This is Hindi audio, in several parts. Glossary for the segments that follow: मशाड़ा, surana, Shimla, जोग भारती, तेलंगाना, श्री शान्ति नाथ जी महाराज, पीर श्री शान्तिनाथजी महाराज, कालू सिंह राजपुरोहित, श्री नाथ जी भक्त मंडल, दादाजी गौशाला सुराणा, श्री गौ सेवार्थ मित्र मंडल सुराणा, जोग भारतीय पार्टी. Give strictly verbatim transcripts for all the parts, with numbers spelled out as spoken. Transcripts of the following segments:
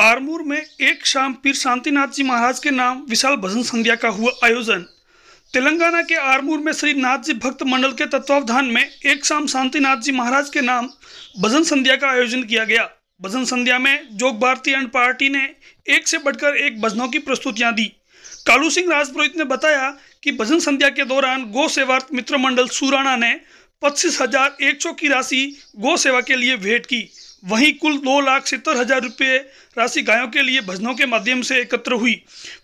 आरमूर में एक शाम पीर शांतिनाथ जी महाराज के नाम विशाल भजन संध्या का हुआ आयोजन। तेलंगाना के आरमूर में श्री नाथ जी भक्त मंडल के तत्वावधान में एक शाम शांतिनाथ जी महाराज के नाम भजन संध्या का आयोजन किया गया। भजन संध्या में जोग भारतीय पार्टी ने एक से बढ़कर एक भजनों की प्रस्तुतियां दी। कालू सिंह राजपुरोहित ने बताया कि भजन संध्या के दौरान गौ सेवार्थ मित्र मंडल सुराणा ने पच्चीस हजार एक सौ की राशि गौ सेवा के लिए भेंट की। वहीं कुल दो लाख सत्तर हजार रुपये राशि गायों के लिए भजनों के माध्यम से एकत्र हुई।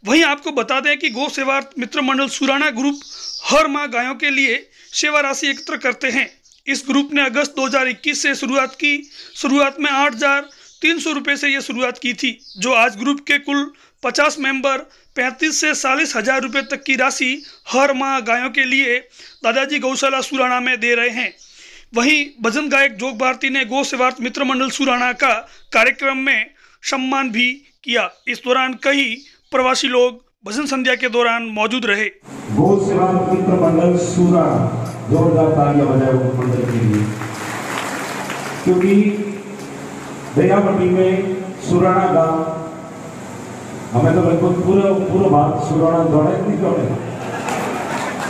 वहीं आपको बता दें कि गौ सेवार्थ मित्र मंडल सुराणा ग्रुप हर माह गायों के लिए सेवा राशि एकत्र करते हैं। इस ग्रुप ने अगस्त दो हज़ार इक्कीस से शुरुआत की। शुरुआत में आठ हजार तीन सौ रुपये से यह शुरुआत की थी, जो आज ग्रुप के कुल पचास मेंबर पैंतीस से चालीस हजार रुपये तक की राशि हर माह गायों के लिए दादाजी गौशाला सुराणा में दे रहे हैं। वहीं भजन गायक जोग भारती ने गौ सेवार्थ मित्र मंडल सुराणा का कार्यक्रम में सम्मान भी किया। इस दौरान कई प्रवासी लोग भजन संध्या के दौरान मौजूद रहे। गौ सेवार्थ मित्र मंडल सुराणा जोरदार तालियां बजाओ मंडल के लिए, क्योंकि दयावटी में सुराणा गांव हमें तो बिल्कुल पूरा पूरा बात सुराणा दौड़े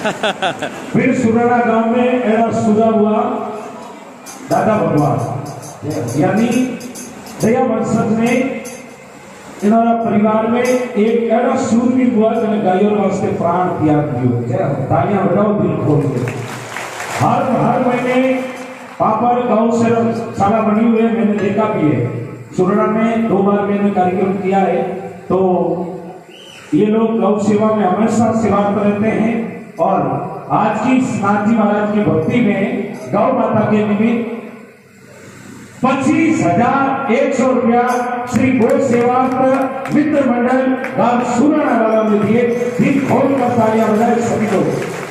फिर सुराणा गांव में ऐसा सुधा हुआ दादा भगवान यानी दया वंशज ने इन्होंने परिवार में एक ऐसा सूरवीर हुआ जिन्हें गायों ने उसके प्राण त्याग दिए। तालियां बजाओ दिल खोल के। हर हर महीने पापड़ गांव से साला बनी हुए मैंने देखा भी है। सुराणा में दो बार मैंने कार्यक्रम किया है, तो ये लोग गौ सेवा में हमेशा सेवा करते हैं और आज की श्रीनाथ जी महाराज की भक्ति में गौ माता के निमित्त पच्चीस हजार एक सौ रुपया श्री गौ सेवार्थ मित्र मंडल सुराणा वालों ने दिए। दिन खोल कर तालियां बजाएं सभी लोग।